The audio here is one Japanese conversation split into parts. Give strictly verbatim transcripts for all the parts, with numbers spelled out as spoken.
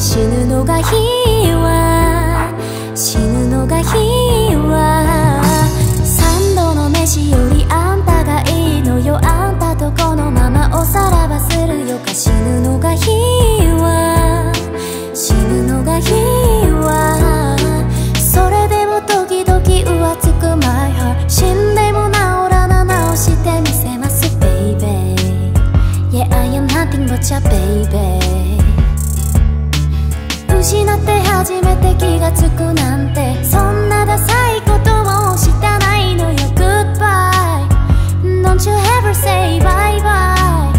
死ぬのがいいわ、死ぬのがいいわ。三度の飯よりあんたがいいのよ。あんたとこのままおさらばするよか。死ぬのがいいわ、死ぬのがいいわ。それでも時々うわつくマイハート。死んでも治らな直してみせます baby。 Yeah I am nothing but your baby。失って初めて気がつくなんて、そんなダサいことをしたないのよ。 Goodbye Don't you ever say bye bye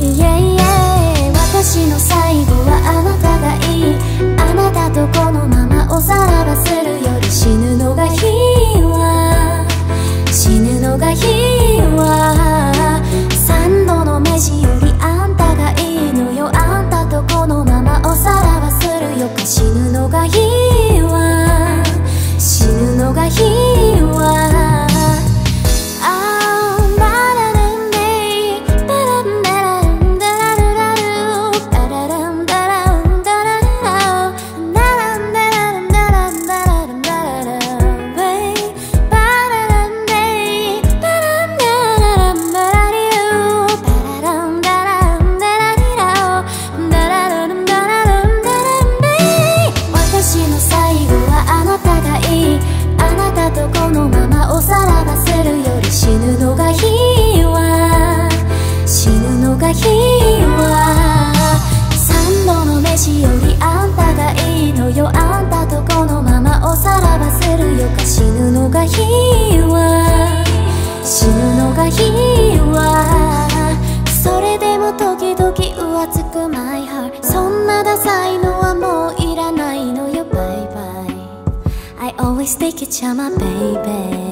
Yeah yeah。 私の最後はあなたがいい。あなたとこのままおさらばするより死ぬのがいいわ、死ぬのがいいわ。三度の飯よりあんたがいいのよ。あんたとこのままおさらばする死ぬのがいいわ、死ぬのがいいわ。Take it, my baby.